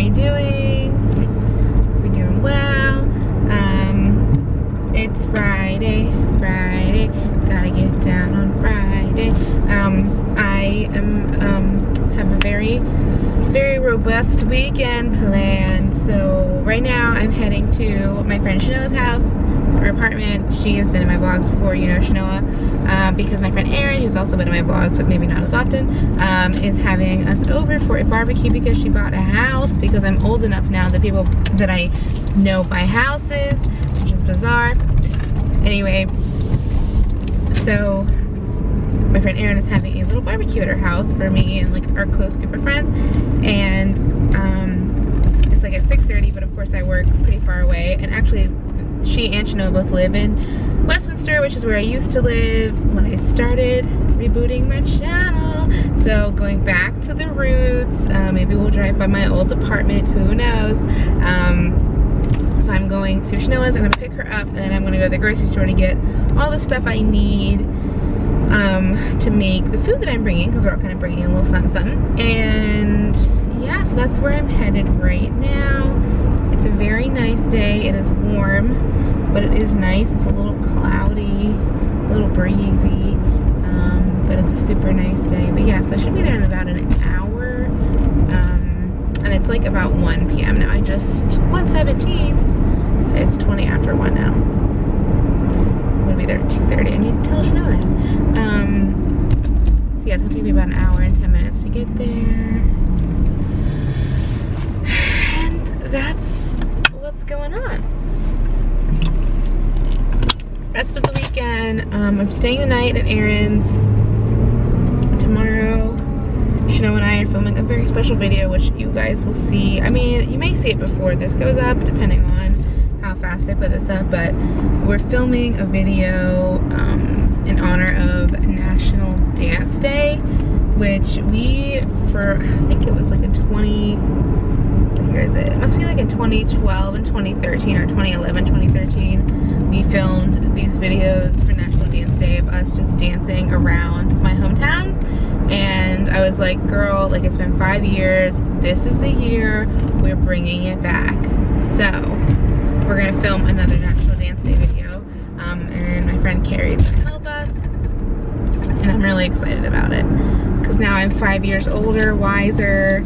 you doing? Hope you're doing well. It's Friday. Gotta get down on Friday. I am have a very, very robust weekend planned. So right now I'm heading to my friend Chenoa's house, her apartment. She has been in my vlogs before, you know Chenoa, because my friend Erin, who's also been in my vlogs but maybe not as often, is having us over for a barbecue because she bought a house, because I'm old enough now that people that I know buy houses, which is bizarre. Anyway, so my friend Erin is having a little barbecue at her house for me and like our close group of friends, and it's like at 6:30, but of course I work pretty far away. And actually she and Chenoa both live in Westminster, which is where I used to live when I started rebooting my channel. So going back to the roots, maybe we'll drive by my old apartment, who knows. So I'm going to Chenoa's, I'm gonna pick her up, and then I'm gonna go to the grocery store to get all the stuff I need to make the food that I'm bringing, because we're all kind of bringing a little something something. And yeah, so that's where I'm headed right now. It's a very nice day. It is warm, but it is nice. It's a little cloudy, a little breezy, but it's a super nice day. But yeah, so I should be there in about an hour, and it's like about 1 p.m. now. I just 1:17. It's 20 after 1 now. I'm gonna be there at 2:30. I need to tell Chanel that. So yeah, it'll take me about an hour and 10 minutes to get there. That's what's going on. Rest of the weekend, I'm staying the night at Erin's. Tomorrow, Chenoa and I are filming a very special video, which you guys will see. I mean, you may see it before this goes up, depending on how fast I put this up, but we're filming a video in honor of National Dance Day, which we, for, I think it was like a 2012 and 2013, or 2011, 2013, we filmed these videos for National Dance Day of us just dancing around my hometown. And I was like, girl, like it's been 5 years, this is the year, we're bringing it back. So we're gonna film another National Dance Day video, and my friend Carrie is gonna help us, and I'm really excited about it, because now I'm 5 years older, wiser,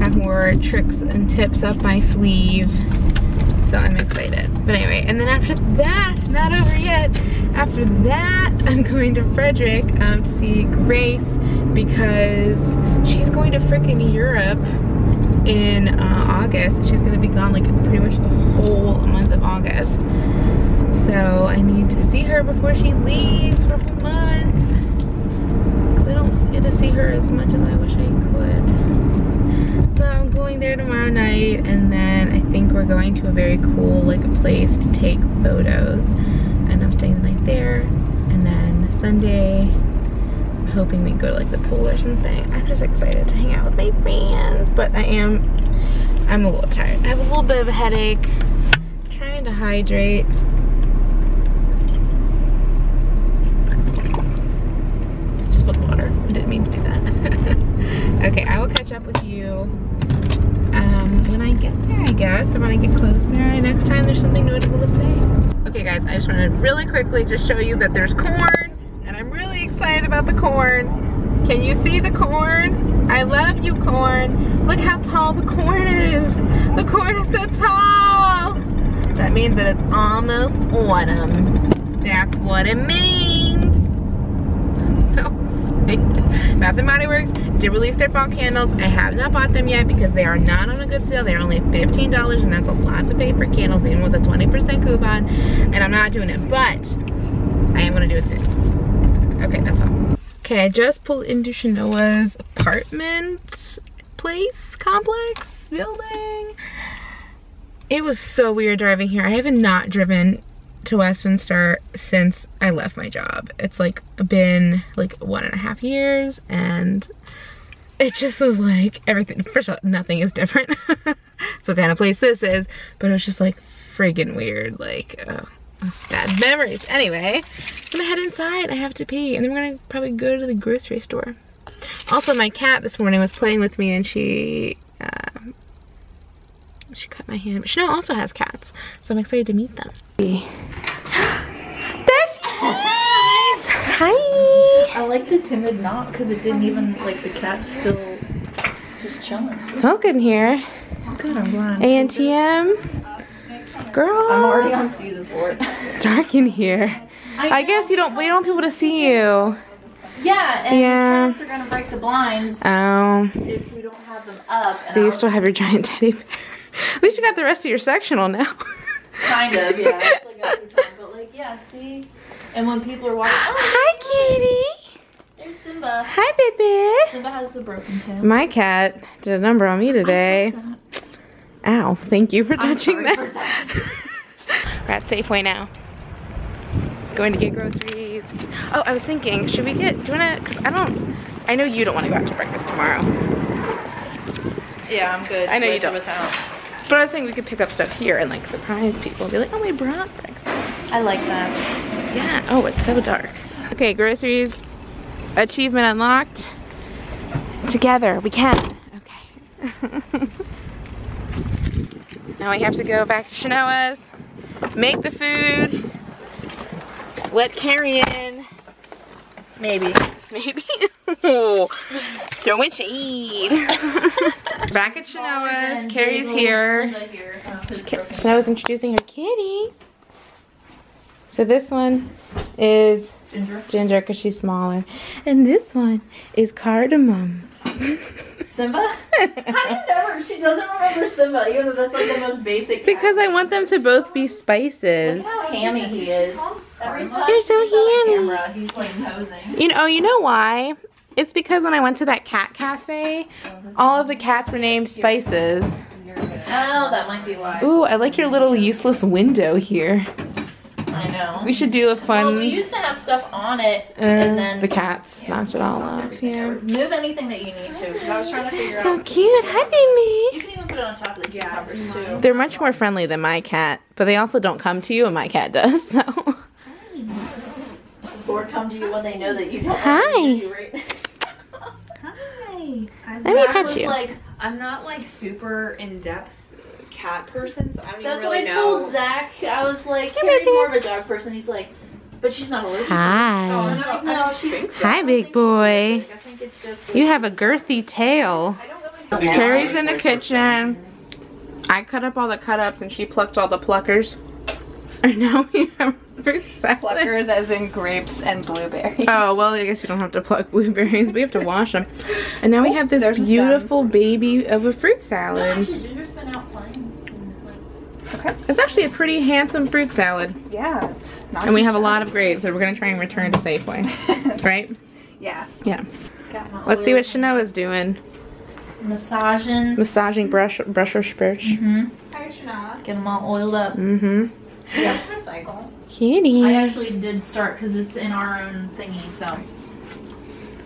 have more tricks and tips up my sleeve, so I'm excited. But anyway, and then after that, not over yet, after that I'm going to Frederick to see Grace, because she's going to frickin' Europe in August. She's gonna be gone like pretty much the whole month of August, so I need to see her before she leaves for a whole month, because I don't get to see her as much as I wish I could. So I'm going there tomorrow night, and then I think we're going to a very cool like place to take photos, and I'm staying the night there. And then Sunday, I'm hoping we can go to like the pool or something. I'm just excited to hang out with my friends, but I'm a little tired. I have a little bit of a headache, I'm trying to hydrate. I just spilled water, I didn't mean to do that. Okay, I will catch up with you when I get there, I guess, or when I get closer next time there's something notable to say. Okay guys, I just wanted to really quickly just show you that there's corn, and I'm really excited about the corn. Can you see the corn? I love you, corn. Look how tall the corn is. The corn is so tall. That means that it's almost autumn. That's what it means. Bath and Body Works did release their fall candles. I have not bought them yet because they are not on a good sale. They're only $15, and that's a lot to pay for candles, even with a 20% coupon, and I'm not doing it, but I am gonna do it soon. Okay, that's all. Okay, I just pulled into Chenoa's apartment place, complex, building. It was so weird driving here. I have not driven to Westminster since I left my job. It's like been like 1.5 years, and it just was like everything, first of all, nothing is different. So what kind of place this is, but it was just like friggin' weird, like bad memories. Anyway, I'm gonna head inside, I have to pee, and then we're gonna probably go to the grocery store. Also, my cat this morning was playing with me, and she She cut my hand. Chanel also has cats, so I'm excited to meet them. There she is! Hi! I like the timid knot because it didn't even, like, the cat's still just chilling. It smells good in here. Oh god, I'm blind. ANTM. Girl! I'm already on season 4. It's dark in here. I guess you don't, we don't want people to see you. Yeah, and yeah. The cats are gonna break the blinds if we don't have them up. So you still have your giant teddy bear. At least you got the rest of your sectional now. Kind of, yeah. I still got some time, but like, yeah, see? And when people are walking, oh, hi, Kitty. There's Simba. Hi, baby. Simba has the broken tail. My cat did a number on me today. Ow, thank you for touching that. For touching. We're at Safeway now. Going to get groceries. Oh, I was thinking, should we get, do you wanna, cause I know you don't wanna go out to breakfast tomorrow. Yeah, I'm good. I know you don't. But I was thinking we could pick up stuff here and like surprise people and be like, oh, we brought breakfast. I like that. Yeah, oh, it's so dark. Okay, groceries, achievement unlocked. Together, we can. Okay. Now we have to go back to Chenoa's, make the food, let Carrie in. Maybe. Maybe. Throwing shade. Back at Chenoa's. Carrie's here. Chenoa's introducing her kitties. So this one is Ginger because she's smaller. And this one is Cardamom. Simba? How do you know her? She doesn't remember Simba, even though that's like the most basic. Because I want them to both be spices. Look how hammy he is. Every time you're so hammy. Camera, he's like nosing. You know why? It's because when I went to that cat cafe, all of the cats were named Spices. Oh, that might be why. Ooh, I like your little useless window here. I know. We should do a fun... Well, we used to have stuff on it, and then... The cats knocked it all off, yeah. Move anything that you need to, because I was trying to figure out... So cute! Hi, baby! You can even put it on top of the cucumbers, too. They're much more friendly than my cat, but they also don't come to you, and my cat does, so... Or come to you when they know that you don't want to do right now. Hi! Hi! Let me pet you. Like, I'm not, like, super in-depth cat person, so I don't even really know. That's what I told Zach. I was like, Carrie's more of a dog person. He's like, but she's not allergic. Hi. Oh, no, she's hi, big boy. I think it's just you have a girthy tail. I don't really know. Carrie's in the kitchen. I cut up all the cut-ups, and she plucked all the pluckers. And now we have fruit salad. Pluckers as in grapes and blueberries. Oh, well, I guess you don't have to pluck blueberries. We have to wash them. And now we have this beautiful baby of a fruit salad. No, actually, Ginger's been out playing. Okay. It's actually a pretty handsome fruit salad. Yeah, it's nice. And we have a lot of grapes that we're going to try and return to Safeway. Right? Yeah. Yeah. Let's see what Chenoa's doing. Massaging. Massaging brush. Mm-hmm. Hi, Chenoa. Get them all oiled up. Mm-hmm. Yeah, recycle. Kitty. I actually did start because it's in our own thingy, so.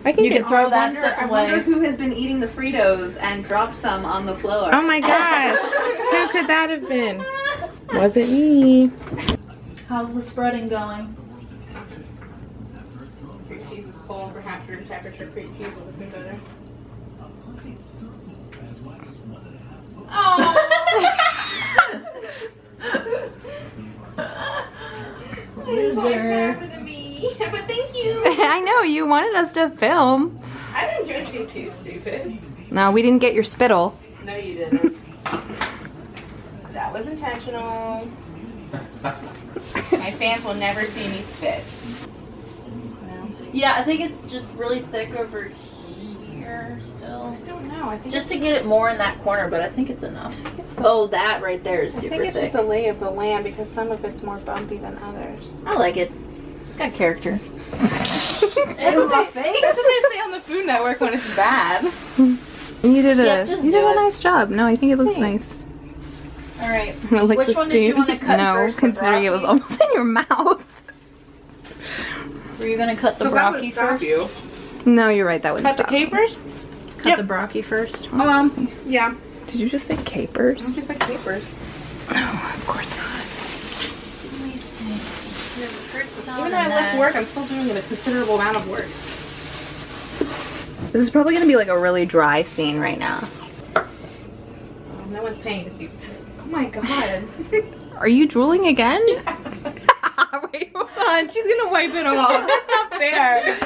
I think you can throw that stuff away. I wonder who has been eating the Fritos and dropped some on the floor. Oh my gosh. Who could that have been? Was it me? How's the spreading going? Your cheese is cold, or half your temperature cream cheese would have been better. Oh! Loser. But thank you. I know, you wanted us to film. I didn't do anything too stupid. No, we didn't get your spittle. No, you didn't. That was intentional. My fans will never see me spit. No. Yeah, I think it's just really thick over here still. I don't know. I think just to get it more in that corner, but I think it's enough. Oh, that right there is super thick. I think it's just a lay of the land because some of it's more bumpy than others. I like it. It's got character. That's what they say on the Food Network when it's bad. You did a nice job. No, I think it looks nice. All right. Like which one did you want to cut first? Considering it was almost in your mouth. Were you gonna cut the broccoli first? You. No, you're right. That wouldn't stop. Cut the capers. Cut the broccoli first. Yeah. Did you just say capers? I just said capers. No, of course not. Even though I left work, I'm still doing a considerable amount of work. This is probably going to be like a really dry scene right now. No one's paying to see. Oh my god. Are you drooling again? Wait, hold on. She's gonna wipe it off. That's not fair.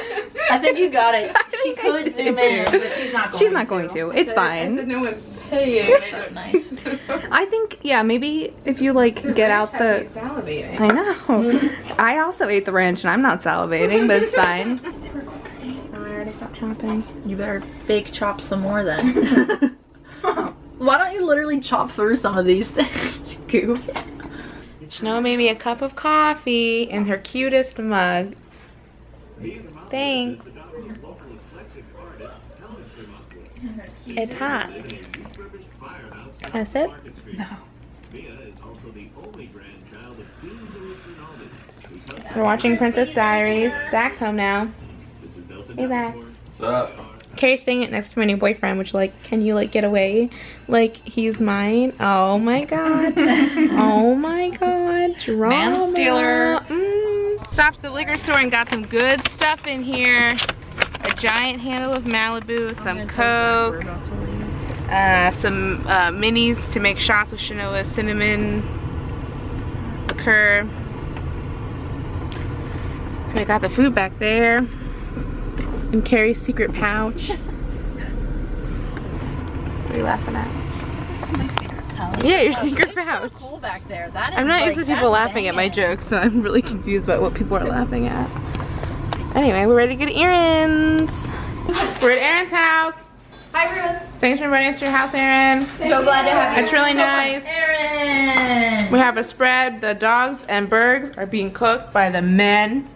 I think you got it. She could zoom in, but she's not going to. She's not going to. It's fine. I said no one's paying. I think, yeah, maybe if you like get out the. Salivating. I know. Mm-hmm. I also ate the ranch, and I'm not salivating, but it's fine. I already stopped chopping. You better fake chop some more then. Why don't you literally chop through some of these things, goof? Chenoa made me a cup of coffee in her cutest mug. Thanks. It's hot. Can I sip? No. We're watching Princess Diaries. Zach's home now. Hey, Zach. What's up? Carrie's staying next to my new boyfriend, which, like, can you, like, get away? Like, he's mine. Oh, my God. Oh, my God. Drama. Man stealer. Stopped at the liquor store and got some good stuff in here. A giant handle of Malibu, some Coke, some minis to make shots with Chenoa's cinnamon liqueur. And I got the food back there. And Carrie's secret pouch. What are you laughing at? My secret pouch. Yeah, your secret pouch. So cool back there. That is, I'm not used to people laughing at my jokes, so I'm really confused about what people are laughing at. Anyway, we're ready to go to Erin's. We're at Erin's house. Hi, everyone. Thanks for inviting us to your house, Erin. So glad to have you. It's really nice. Erin. We have a spread. The dogs and burgers are being cooked by the men.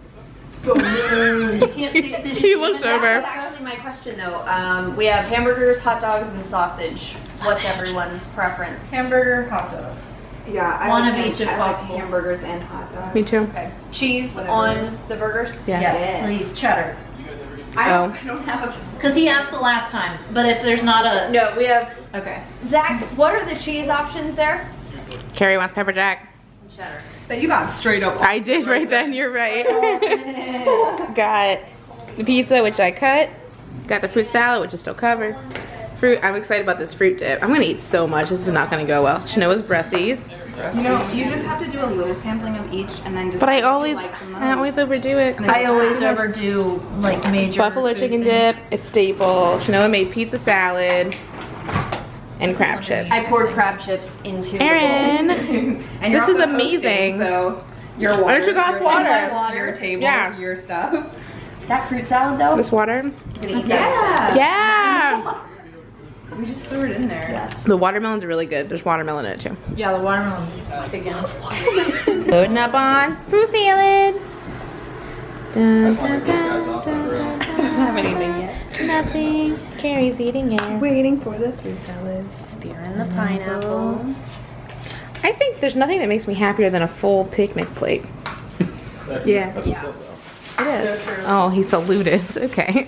You can't see. Did you he looked over. That's actually my question, though. We have hamburgers, hot dogs, and sausage. What's everyone's preference? Hamburger, hot dog. Yeah, I want to each if possible. Like hamburgers and hot dogs. Me too. Okay. Cheese whatever on the burgers? Yes, yes, please. Cheddar. I don't have a. Because he asked the last time, but if there's not a. No, we have. Okay. Zach, what are the cheese options there? Carrie wants pepper jack. And cheddar. But you got straight up. I did right then, you're right. Got the pizza, which I cut. Got the fruit salad, which is still covered. Fruit, I'm excited about this fruit dip. I'm going to eat so much. This is not going to go well. Chenoa's breasties. No, you just have to do a little sampling of each, and then just. But I always overdo it. I always overdo like major. Buffalo chicken dip is staple. Chenoa made pizza salad and crab chips. I poured crab chips into. Erin, this is amazing. So your water. Why don't you go off water? Your table. Yeah. Your stuff. That fruit salad though. This water. Yeah. Yeah. We just threw it in there. Yes. The watermelon's really good. There's watermelon in it too. Yeah, the watermelon's big enough. Loading up on fruit salad. Dun, dun, dun, dun, dun, dun. I don't have anything yet. Nothing. Carrie's eating it. Waiting for the fruit salad. Spear in the pineapple. I think there's nothing that makes me happier than a full picnic plate. Yeah. Yeah. It is. So true. Oh, he saluted. Okay.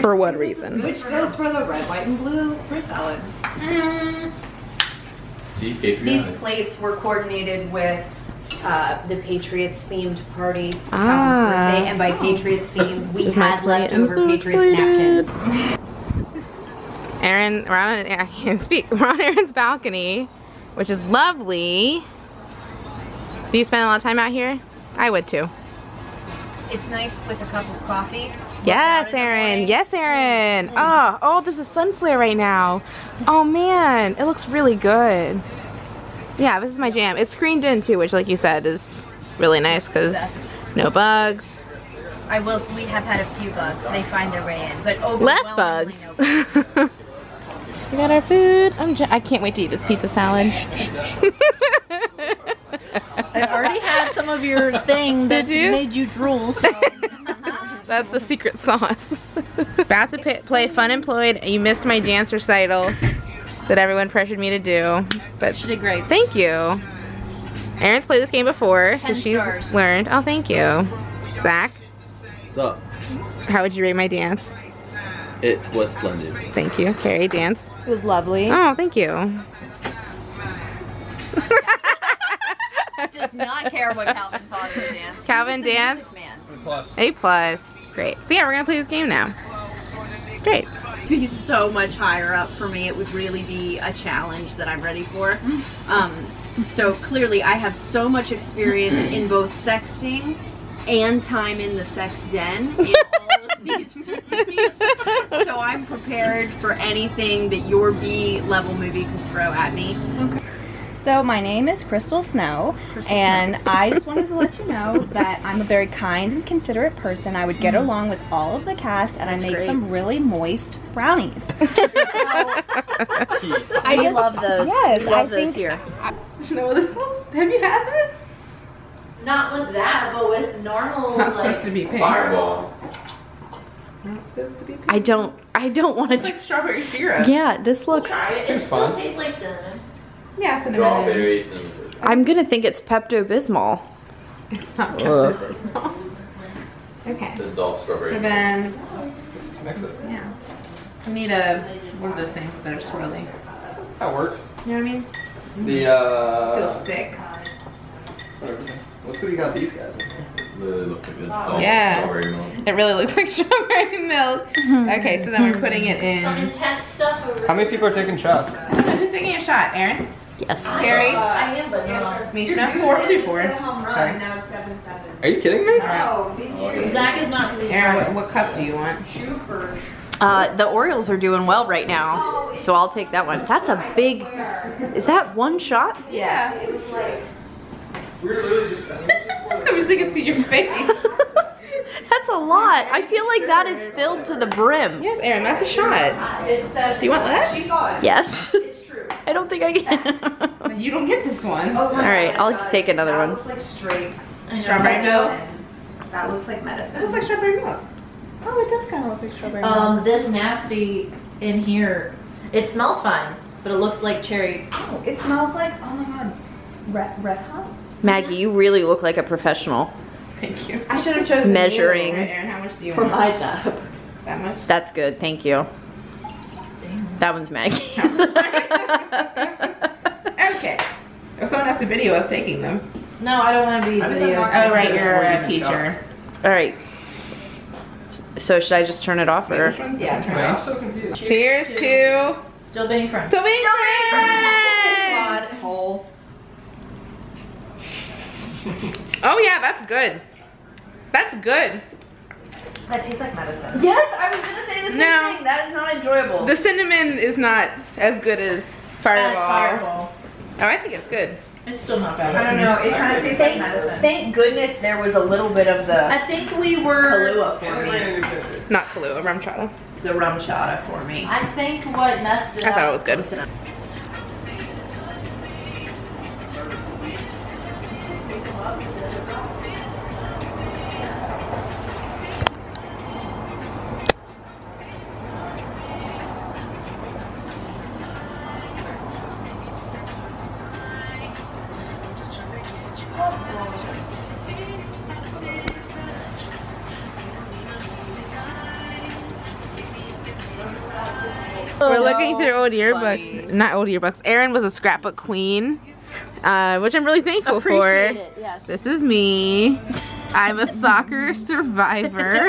For what reason? Which goes for the red, white, and blue fruit salad. These plates were coordinated with the Patriots themed party for Calvin's birthday, and by Patriots themed, we had leftover Patriots napkins. Erin, we're on. I can't speak. We're on Erin's balcony, which is lovely. Do you spend a lot of time out here? I would too. It's nice with a cup of coffee. Yes, Erin. Yes, Erin. Oh, oh, there's a sun flare right now. Oh man, it looks really good. Yeah, this is my jam. It's screened in too, which, like you said, is really nice because no bugs. I will. We have had a few bugs. They find their way in, but overwhelmingly no bugs. We got our food. I can't wait to eat this pizza salad. I already had some of your thing that made you drool, so. That's the secret sauce. About to play Fun Employed. You missed my dance recital that everyone pressured me to do. But she did great. Thank you. Erin's played this game before, so she's learned. Oh, thank you. Zach? What's up? How would you rate my dance? It was splendid. Thank you. Carrie, dance? It was lovely. Oh, thank you. Does not care what Calvin thought of the dance. Calvin dance? A plus. Great. So yeah, we're gonna play this game now. great. He's so much higher up for me. It would really be a challenge that I'm ready for. So clearly I have so much experience in both sexting and time in the sex den in all of these movies. So I'm prepared for anything that your B-level movie could throw at me. Okay. So my name is Crystal Snow, and I just wanted to let you know that I'm a very kind and considerate person. I would get along with all of the cast, and I make some really moist brownies. I love those. Yes, we love those here. Snow, this looks. Have you had this? Not with that, but with normal. It's not supposed to be pink. Marble. Not supposed to be pink. I don't want to. It's like strawberry syrup. Yeah, this looks. It still tastes like cinnamon. Yeah, strawberries. I'm gonna think it's Pepto-Bismol. It's not Pepto-Bismol. Okay. It's adult strawberry. So then, let's just mix it. Yeah. We need one of those things that are swirly. That works. You know what I mean? The It feels thick. What's good? You got these guys. It really looks like adult strawberry milk. It really looks like strawberry milk. Okay, so then we're putting it in. Some intense stuff over. How many people are taking shots? Who's taking a shot? Erin. Yes. Carrie. I am, but no. Misha. Four. Sorry. Now 7-7. Are you kidding me? No. Oh, Zach is not. Erin, what cup do you want? Super. The Orioles are doing well right now, so I'll take that one. That's a big. Is that one shot? Yeah. It was like. We're literally just. I wish they could see your face. That's a lot. I feel like that is filled to the brim. Yes, Erin, that's a shot. Do you want less? Yes. I don't think I can. You don't get this one. All right, I'll take another one. That looks like straight strawberry milk. That looks like medicine. It looks like strawberry milk. Oh, it does kind of look like strawberry milk. This nasty in here, it smells fine, but it looks like cherry. Oh, it smells like, oh my god, red hops. Maggie, you really look like a professional. Thank you. I should have chosen measuring. Erin, how much do you want? For my job. That much? That's good, thank you. That one's Maggie. Okay. If someone has to video us taking them. No, I don't want to be video. Oh, right, you're a teacher. All right. So should I just turn it off or? Yeah, turn it off. I'm so confused. Cheers to still being friends. Still being friends. Whole. Oh yeah, that's good. That's good. That tastes like medicine. Yes, I was gonna say the same thing. That is not enjoyable. The cinnamon is not as good as Fireball. Oh, I think it's good. It's still not bad. I don't know. It kind of tastes like medicine. Thank goodness there was a little bit of the. I think we were Kahlua for me. Not Kahlua, rum chata. The rum chata for me. I think what messed it up. I thought it was good. We're looking through old yearbooks, not old yearbooks. Erin was a scrapbook queen, which I'm really thankful for. Yes. This is me. I'm a soccer survivor,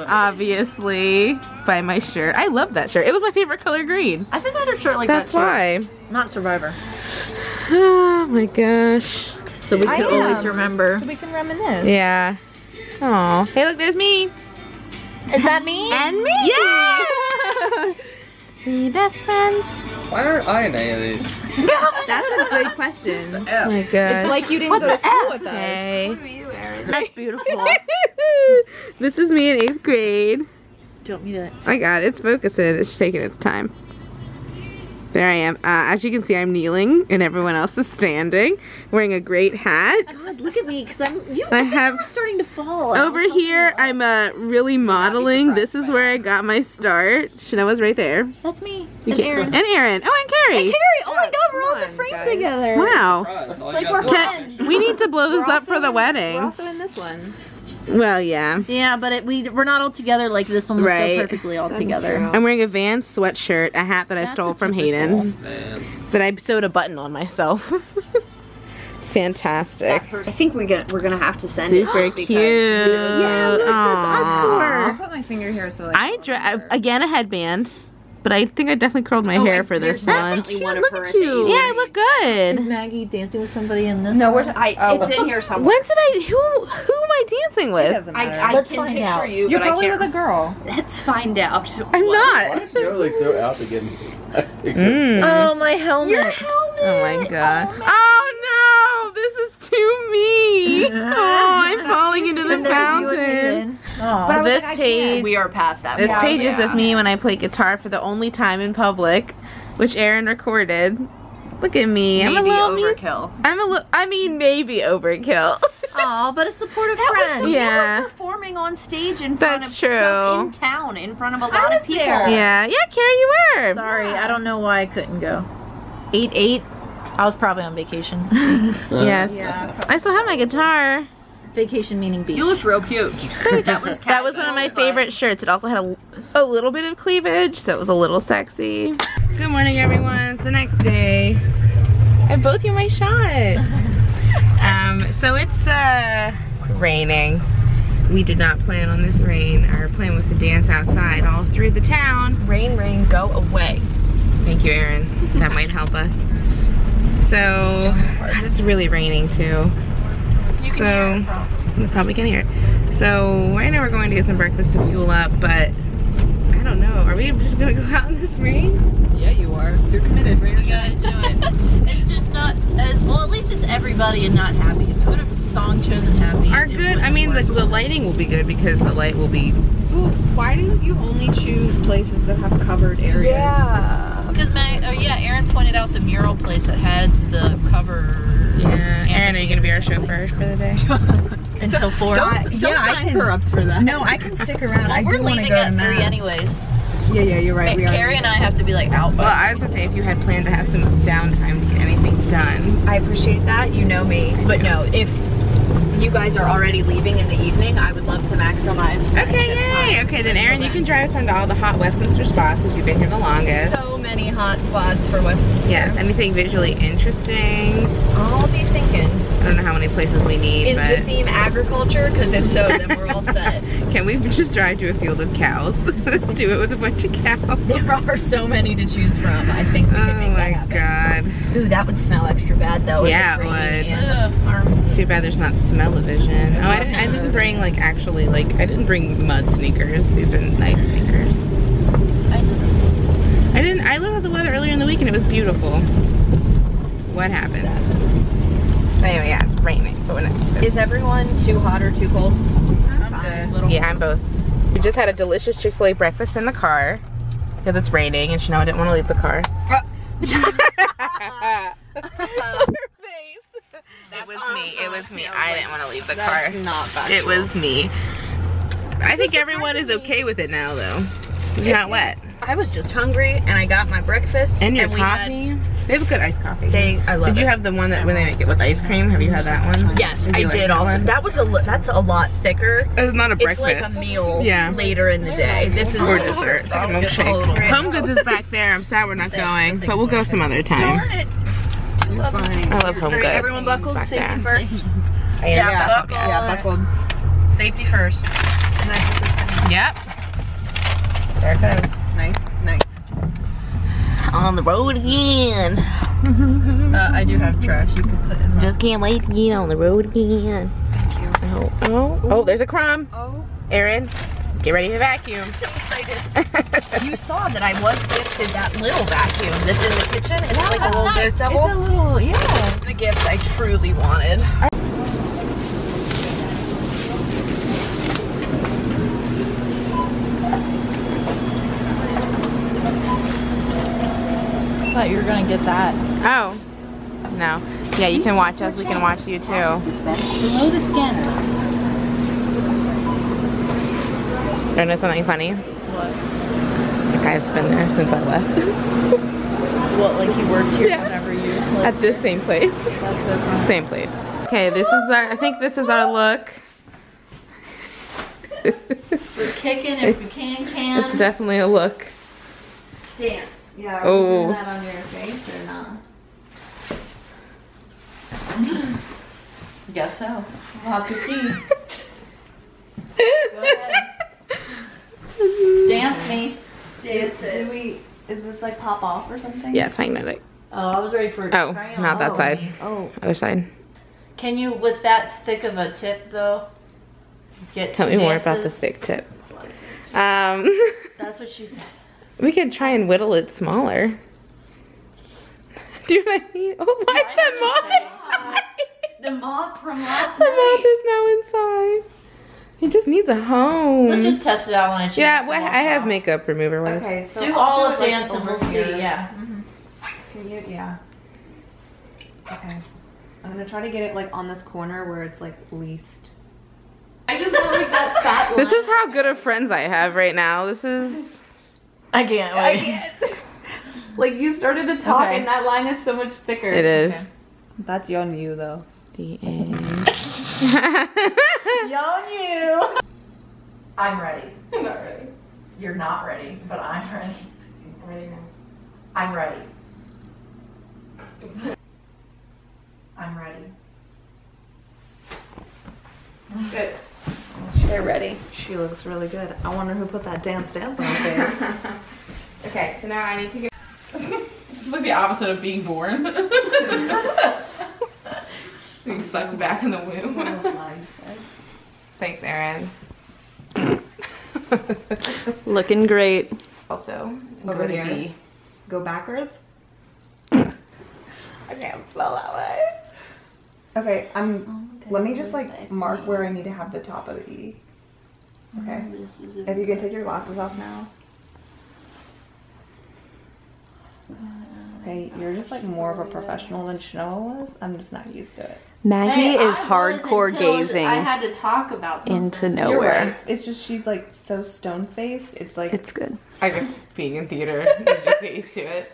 obviously, by my shirt. I love that shirt. It was my favorite color, green. I think I had a shirt like that. That's why. Not survivor. Oh my gosh. So we can always remember. So we can reminisce. Yeah. Oh. Hey, look, there's me. Is that me? And me. Yes. Be best friends. Why aren't I in any of these? That's a good question. Oh my gosh. It's like you didn't go to school with us. Hey. That's beautiful. This is me in 8th grade. Don't mean it. I got it. It's focusing. It's taking its time. There I am. As you can see, I'm kneeling and everyone else is standing, wearing a great hat. God, look at me, because I was starting to fall. Over here, I'm really modeling. This is where I got my start. Chenoa's right there. That's me. And Erin. And Erin. Oh, and Carrie. And Carrie. Oh my God, we're all in the frame together. Wow. It's like we're friends. We need to blow this up for the wedding. We're also in this one. Well, yeah. Yeah, but we're not all together like this one was so perfectly all together. True. I'm wearing a Vans sweatshirt, a hat that I stole from Hayden. That I sewed a button on myself. Fantastic. I think we're gonna have to send it. Super cute. Yeah, look, that's us four. I'll put my finger here so again a headband, but I think I definitely curled my hair for this one. Look at you. Yeah, I look good. Is Maggie dancing with somebody in this? No, it's in here somewhere. When did who am I dancing with? I can picture you, but I can't. You're probably with a girl. Let's find out. I'm not. Why is Charlie so out again? Oh, my helmet. Your helmet. Oh my god. Oh no, this is too me. Oh, I'm falling into the fountain. So this page, we are past that. This page is of me when I play guitar for the only time in public, which Erin recorded. Look at me. Maybe I'm a little overkill. I mean, maybe overkill. Oh, but a supportive friend. Yeah, you were performing on stage in front of some in town, in front of a lot of people. Yeah, Carrie, you were. Sorry, I don't know why I couldn't go. 8/8. I was probably on vacation. Yes. Yeah, I still have my guitar. Vacation meaning beach. You looked real cute. that was one of my favorite shirts. It also had a little bit of cleavage, so it was a little sexy. Good morning, everyone. It's the next day. I both hear my shot. So it's raining. We did not plan on this rain. Our plan was to dance outside all through the town. Rain, rain, go away. Thank you, Erin. That might help us. So, God, it's really raining too. So, you probably can hear it. So, right now we're going to get some breakfast to fuel up, but I don't know. Are we just gonna go out in this rain? Yeah, you are. You're committed, right? You gotta do it. It's just not as well. At least it's everybody and not happy. If we would have song chosen happy, are good. I mean, the lighting will be good because the light will be. Ooh, why do you only choose places that have covered areas? Yeah. Because Erin pointed out the mural place that has the cover. Yeah, Erin, are you going to be our chauffeur for the day? Until 4? I can corrupt for that. No, I can stick around. Well, we're leaving at 3 anyways. Yeah, you're right. Carrie and I have to be like out. Well, I was going to say, if you had planned to have some downtime to get anything done. I appreciate that. You know me. But no, if you guys are already leaving in the evening, I would love to maximize. Okay, yay. Okay, then Erin, you can drive us around to all the hot Westminster spots because you've been here the longest. So many hot spots for Westminster. Yes, anything visually interesting. I'll be thinking. I don't know how many places we need. Is the theme agriculture? Because if so, then we're all set. Can we just drive to a field of cows? Do it with a bunch of cows. There are so many to choose from. I think we can make that happen. Oh my god. Ooh, that would smell extra bad though. Yeah, it would. Too bad there's not smell-o-vision. Oh, I didn't bring I didn't bring mud sneakers. These are nice sneakers. I looked at the weather earlier in the week and it was beautiful. What happened? Sad. Anyway, yeah, it's raining. But is everyone too hot or too cold? I'm good. Yeah, I'm both. We just had a delicious Chick-fil-A breakfast in the car because it's raining and Chenoa didn't want to leave the car. It was me. I didn't want to leave the car. That's not factual. It was me. I think everyone is okay with it now, though. It's not wet. I was just hungry, and I got my breakfast. And your coffee. They have a good iced coffee. I love it. Did you have the one that when they make it with ice cream? Have you had that one? Yes, I did also. That's a lot thicker. It's not a breakfast. It's like a meal later in the day. This is for dessert. Milkshake. Home Goods is back there. I'm sad we're not going, but we'll go some other time. I love Home Goods. Everyone buckled? Safety first? Yeah, buckled. Safety first. Yep. There it goes. Nice. On the road again. I do have trash you can put in. Just can't wait to get on the road again. Thank you. Oh, there's a crumb. Oh. Erin, get ready to vacuum. I'm so excited. You saw that I was gifted that little vacuum that's in the kitchen. It's like a little double. It's a little, yeah. It's the gift I truly wanted. I thought you were gonna get that. Oh, no. Yeah, you can watch us. We can watch you too. Below the scanner. Don't know something funny? What? The guy's been there since I left. What? Like he worked here whenever you? At this same place. That's so funny. Same place. Okay, this is I think this is our look. We're kicking if we can. It's definitely a look. Dance. Yeah, are we doing that on your face or not? Guess so. We'll have to see. Go ahead. Dance me. Dance it. Is this like pop off or something? Yeah, it's magnetic. Oh, I was ready for it. Oh, not that side. Oh. Other side. Can you, with that thick of a tip though, get Tell me more about the thick tip. That's what she said. We could try and whittle it smaller. Do you know what I mean? Oh, why is that moth inside? The moth from last night. The moth is now inside. He just needs a home. Let's just test it out when I change. Yeah, well, I have makeup remover wipes. Okay, so do all of dance and we'll see. Yeah. Can you? Yeah. Okay. I'm gonna try to get it like on this corner where it's like least. I just want like that fat line. This is how good of friends I have right now. This is. I can't. Like... I can't. Like you started to talk and that line is so much thicker. It is. Okay. That's on you though. The end. Yon you. I'm ready. I'm not ready. You're not ready, but I'm ready. I'm ready now. I'm ready. I'm ready. Good. They're ready. She looks really good. I wonder who put that dance on her face. Okay, so now I need to go. This is like the opposite of being born. Being sucked back in the womb. Thanks, Erin. Looking great. Also, go to D. Go backwards? Okay, I'm slow that way. Okay, let me just like mark where I need to have the top of the E. Okay? If you can take your glasses off now. Okay, you're just like more of a professional than Chenoa was. I'm just not used to it. Maggie is hardcore gazing. I had to talk about something. Into nowhere. Right. It's just she's like so stone faced. It's like it's good. I guess being in theater, you just get used to it.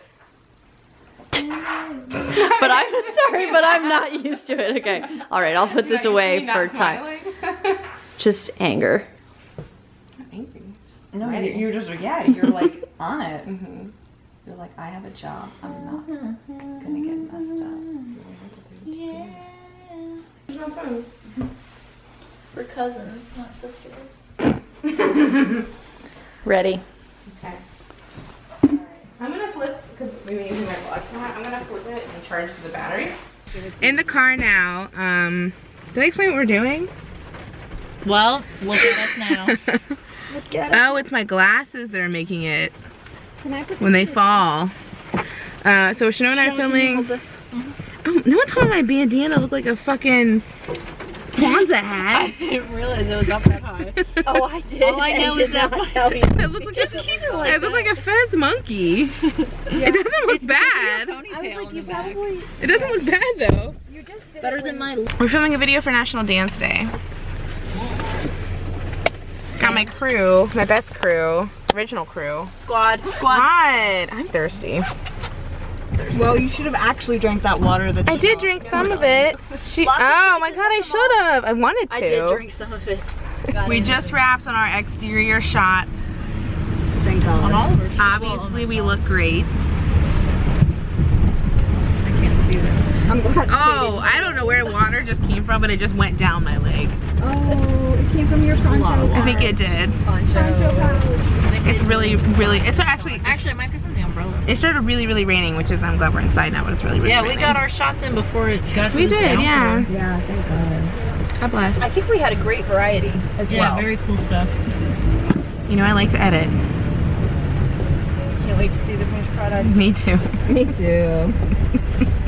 But I'm sorry, but I'm not used to it. Okay, all right, I'll put this away for time. Just anger. Angry. No, you're just you're like on it. Mm-hmm. You're like, I have a job. I'm not gonna get messed up. Yeah. We're cousins, not sisters. Ready. Okay. I'm gonna flip, because we were using my vlog camera, I'm gonna flip it and charge the battery. In the car now, did I explain what we're doing? Well, look at us now. Look at us. Oh, it's my glasses that are making it when they fall. So Chenoa and I are filming. Oh, no one told me my bandana looked like a fucking Kwanzaa hat. I didn't realize it was up that high. Oh, I did. All I know is that I look like a fez monkey. Yeah. It doesn't look bad. I was like, you probably. It doesn't look bad though. You just did better than my. We're filming a video for National Dance Day. Got my crew, my best crew, original crew. Squad. I'm thirsty. Well, you should have actually drank that water. That I did drink some of it. Oh my god, I should have. I wanted to. I did drink some of it. We just wrapped on our exterior shots. Thank God. Obviously, we look great. I can't see that. I'm glad. Oh, I don't know where water just came from, but it just went down my leg. Oh, it came from your poncho. I think it did. It's really, really. It's actually. Actually, it might be from the umbrella. It started really, really raining, which is I'm glad we're inside now, but it's really, really raining. Yeah, we got our shots in before it got to the downpour. Yeah. Yeah, thank God. God bless. I think we had a great variety as well. Yeah, very cool stuff. You know, I like to edit. Can't wait to see the finished product. Me too. Me too.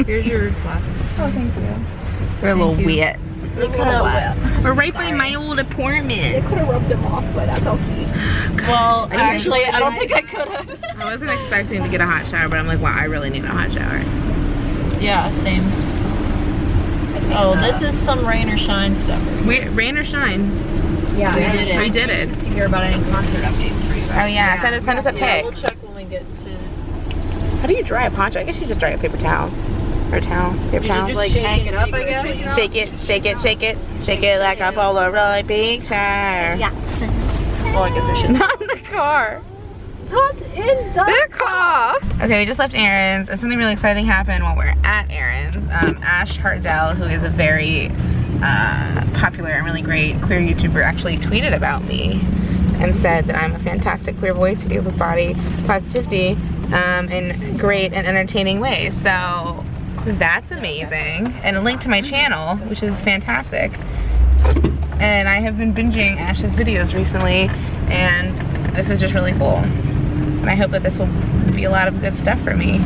Here's your glasses. Oh, thank you. We're a little wet. We're right by my old apartment. They could have rubbed them off, but that's okay. Gosh, well, actually, I don't think I could have. I wasn't expecting to get a hot shower, but I'm like, wow, I really need a hot shower. Yeah, same. Oh, this is some rain or shine stuff. Rain or shine. Yeah, we did it. Just to hear about any concert updates for you guys. Oh yeah, send us a pic. We'll check when we get to. How do you dry a poncho? I guess you just dry it with paper towels or paper towels. Just like shake it up, I guess. Shake it like a Polaroid picture. Yeah. Well, I guess I should. Not in the car. Not in the car. Okay, we just left Erin's, and something really exciting happened while we were at Erin's. Ash Hardell, who is a very popular and really great queer YouTuber actually tweeted about me and said that I'm a fantastic queer voice who deals with body positivity in great and entertaining ways. So that's amazing. And a link to my channel, which is fantastic. And I have been binging Ash's videos recently, and this is just really cool. And I hope that this will be a lot of good stuff for me,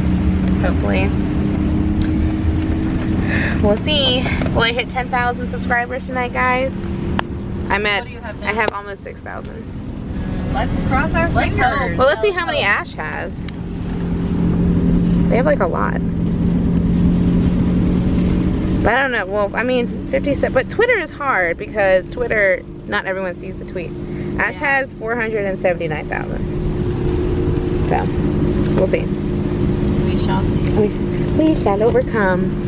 hopefully. We'll see. Will I hit 10,000 subscribers tonight, guys? I'm at, I have almost 6,000. Let's cross our fingers. Well, let's see how many Ash has. They have like a lot. But I don't know, well, I mean, 57, but Twitter is hard because Twitter, not everyone sees the tweet. Ash has 479,000. So, we'll see. We shall see. We shall overcome.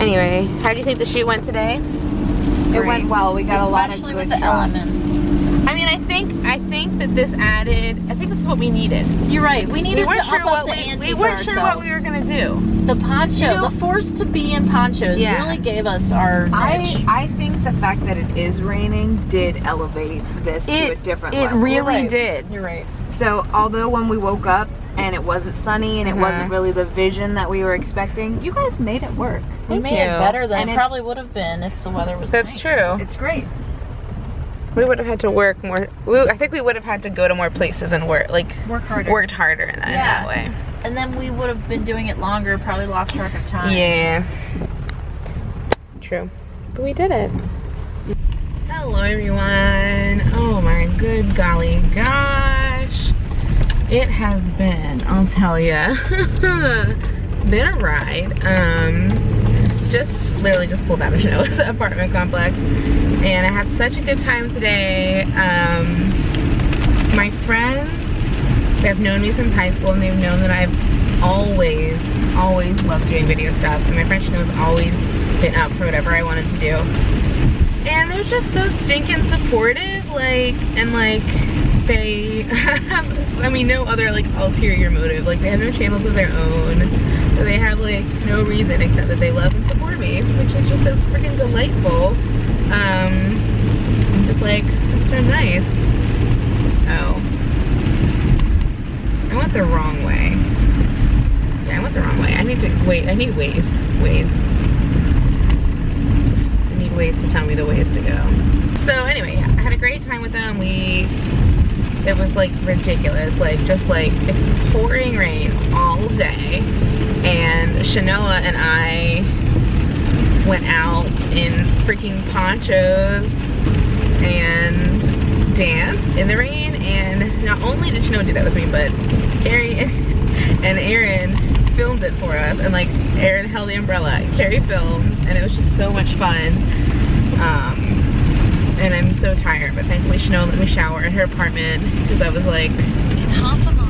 Anyway, how do you think the shoot went today? It went well. We got a lot of good with the elements. I mean, I think that this added. I think this is what we needed. You're right. We needed. We weren't sure what we were gonna do. The poncho, you know, the force to be in ponchos, really gave us our. I think the fact that it is raining did elevate this to a different level. It really did. You're right. So although when we woke up and it wasn't sunny and it wasn't really the vision that we were expecting, you guys made it work. We made it better than it probably would have been if the weather was nice. That's true. It's great. We would have had to work more. I think we would have had to go to more places and worked harder in that way. And then we would have been doing it longer, probably lost track of time. Yeah. True. But we did it. Hello, everyone. Oh my good golly gosh. It has been, I'll tell ya, it's been a ride. Just literally just pulled out of Chenoa's apartment complex, and I had such a good time today. My friends, they've known me since high school, and they've known that I've always loved doing video stuff, and my friend Chenoa's always been up for whatever I wanted to do. And they're just so stinking supportive, like, and like, they have, I mean, no other like ulterior motive. Like, they have no channels of their own. They have like no reason except that they love and support me, which is just so freaking delightful. Just like, it's so nice. Oh, I went the wrong way. Yeah, I went the wrong way. I need to wait. I need ways. I need ways to tell me the ways to go. So anyway, I had a great time with them. It was like ridiculous, like just like it's pouring rain all day, and Chenoa and I went out in freaking ponchos and danced in the rain. And not only did Chenoa do that with me, but Carrie and Erin filmed it for us, and like Erin held the umbrella, Carrie filmed, and it was just so much fun. And I'm so tired, but thankfully Chanel let me shower in her apartment, because I was like, in half a mile,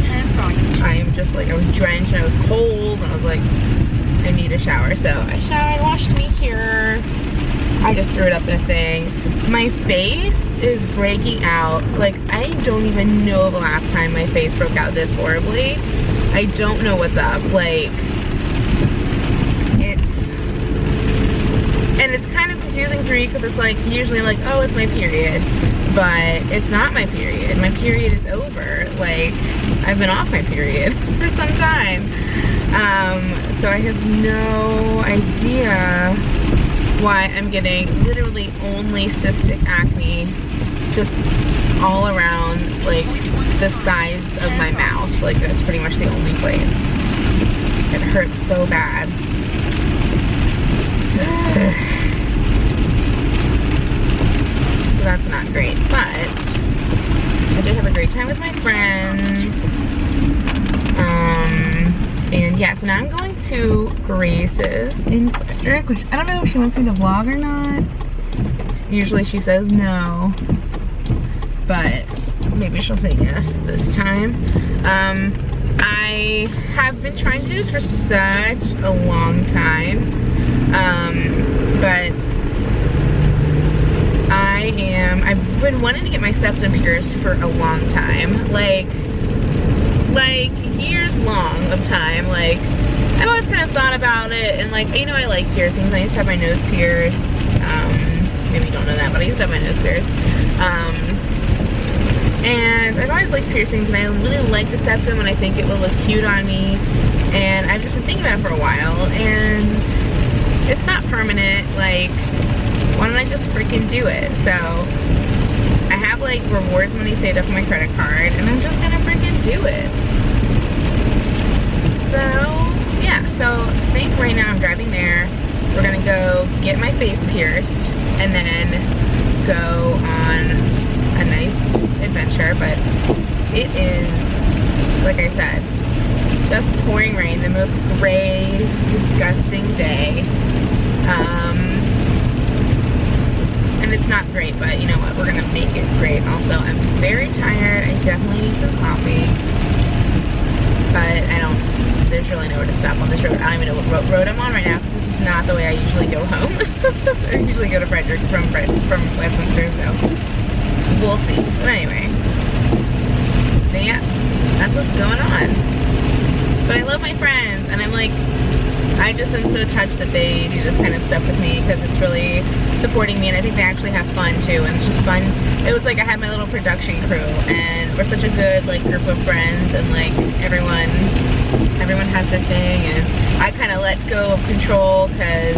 turn right. I am just like, I was drenched and I was cold, and I was like, I need a shower. So I showered, washed me here. I just threw it up in a thing. My face is breaking out. Like, I don't even know the last time my face broke out this horribly. I don't know what's up. Like, and it's kind of confusing for me, because it's like, usually I'm like, oh, it's my period, but it's not my period. My period is over. Like, I've been off my period for some time. So I have no idea why I'm getting literally only cystic acne just all around, like, the sides of my mouth. Like, that's pretty much the only place. It hurts so bad. So that's not great, but I did have a great time with my friends. And yeah, so now I'm going to Grace's in Frederick, which I don't know if she wants me to vlog or not. Usually she says no, but maybe she'll say yes this time. I have been trying to do this for such a long time. But I've been wanting to get my septum pierced for a long time, like years long of time. Like, I've always kind of thought about it, and like, you know, I like piercings. I used to have my nose pierced. Maybe you don't know that, but I used to have my nose pierced. And I've always liked piercings, and I really like the septum, and I think it would look cute on me. And I've just been thinking about it for a while, and it's not permanent. Like, why don't I just freaking do it? So I have like rewards money saved up on my credit card, and I'm just gonna freaking do it. So yeah, so I think right now I'm driving there. We're gonna go get my face pierced and then go on a nice adventure. But it is, like I said, just pouring rain, the most gray, disgusting day. And it's not great, but you know what, we're gonna make it great. Also, I'm very tired. I definitely need some coffee, but I don't, there's really nowhere to stop on this road. I don't even know what road I'm on right now, because this is not the way I usually go home. I usually go to Frederick from Westminster, so we'll see. But anyway, yeah, that's what's going on. But I love my friends, and I'm like, I just am so touched that they do this kind of stuff with me, because it's really supporting me, and I think they actually have fun too, and it's just fun. It was like I had my little production crew, and we're such a good like group of friends, and like everyone has their thing, and I kind of let go of control, because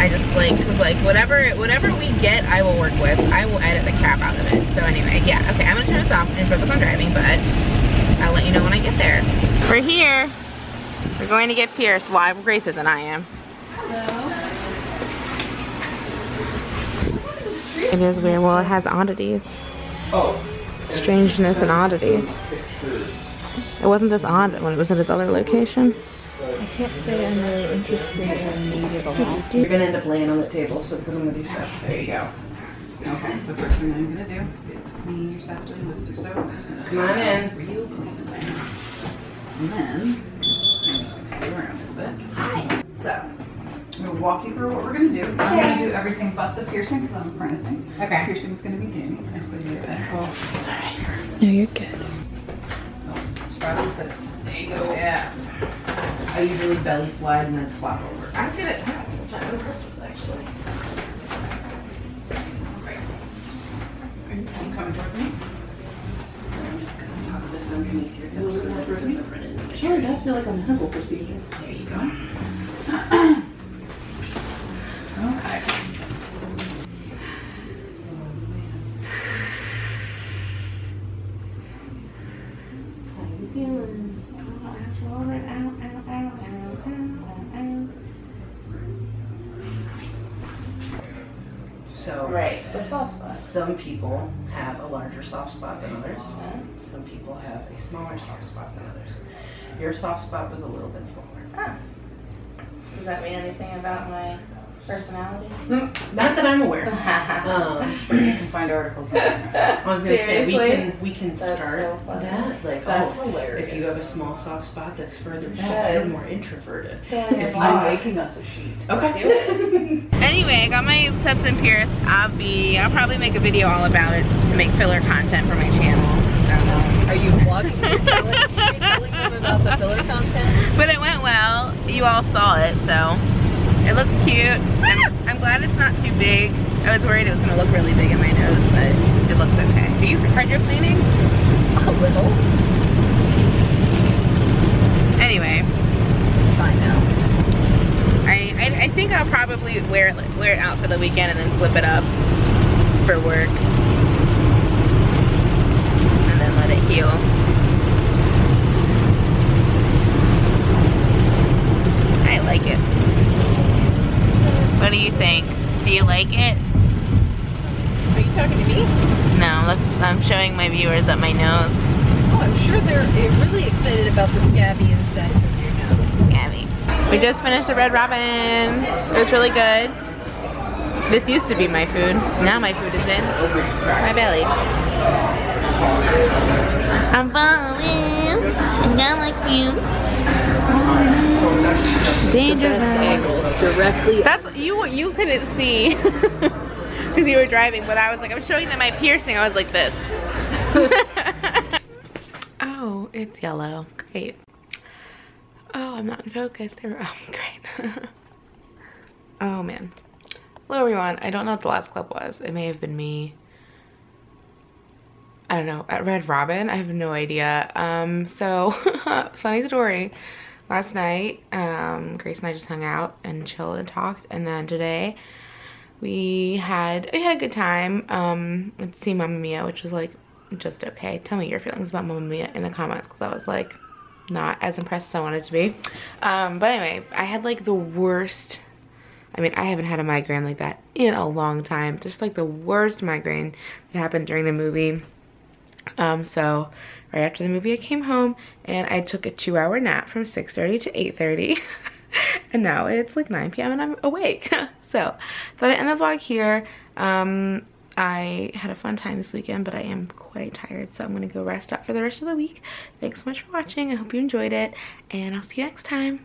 I just like was like, whatever we get, I will work with. I will edit the crap out of it. So anyway, yeah, okay, I'm gonna turn this off and focus on driving, but I'll let you know when I get there. We're here. We're going to get pierced. Why? Well, Grace isn't, I am. Hello. It is weird. Well, it has oddities. Oh. Strangeness and oddities. It wasn't this odd when it was at its other location. I can't say I'm really interested in native almonds. You're going to end up laying on the table, so put them with your stuff. There you go. Okay, so first thing I'm going to do is clean your septum with some soap. Come on in. Real clean. And then... I'm just going to go around a little bit. Hi. So, I'm going to walk you through what we're going to do. Okay. I'm going to do everything but the piercing, because I'm practicing. Okay. The piercing's going to be Danny. Sorry. No, you're good. So, start with this. There you go. Yeah. I usually belly slide and then flop over. I did it. I'm impressed with it, actually. Okay. Are you coming toward me? I'm just going to tuck this underneath your hips so that it doesn't run in. Sure, it does feel like a medical procedure. There you go. Okay. How you feeling? Oh, that's rolling. Ow. So, right, the soft spot. Some people have a larger soft spot than others. Some people have a smaller soft spot than others. Your soft spot was a little bit smaller. Huh. Does that mean anything about my personality? Not that I'm aware. You can find articles. I was going to say, we can start so that. Like, that's hilarious. If you have a small soft spot that's further back, you're more introverted. If I'm making us a sheet. Okay. Anyway, I got my septum pierced. I'll probably make a video all about it to make filler content for my channel. Are you vlogging? Are you telling them about the filler content? But it went well. You all saw it, so it looks cute. I'm glad it's not too big. I was worried it was going to look really big in my nose, but it looks okay. Are you hydro cleaning? A little. Anyway, it's fine now. I think I'll probably wear it out for the weekend and then flip it up for work. Let it heal. I like it. What do you think? Do you like it? Are you talking to me? No, look, I'm showing my viewers up my nose. Oh, I'm sure they're really excited about the scabby insides of your nose. Scabby. We just finished a Red Robin. It was really good. This used to be my food. Now my food is in my belly. I'm falling, and I like you. Dangerous. Directly. That's you couldn't see because you were driving, but I was like, I'm showing them my piercing. I was like this. Oh, it's yellow. Great. Oh, I'm not in focus. They were, oh, great. Oh, man. Hello, everyone. I don't know what the last club was. It may have been me. I don't know. At Red Robin? I have no idea. So, funny story. Last night, Grace and I just hung out and chilled and talked. And then today, we had a good time. Let's see Mamma Mia, which was like, just okay. Tell me your feelings about Mamma Mia in the comments, because I was like, not as impressed as I wanted to be. But anyway, I had like the worst, I mean, I haven't had a migraine like that in a long time. Just like the worst migraine that happened during the movie. So right after the movie, I came home and I took a 2-hour nap from 6:30 to 8:30. And now it's like 9 p.m. and I'm awake. So thought I'd end the vlog here. I had a fun time this weekend, but I am quite tired, so I'm going to go rest up for the rest of the week. Thanks so much for watching. I hope you enjoyed it, and I'll see you next time.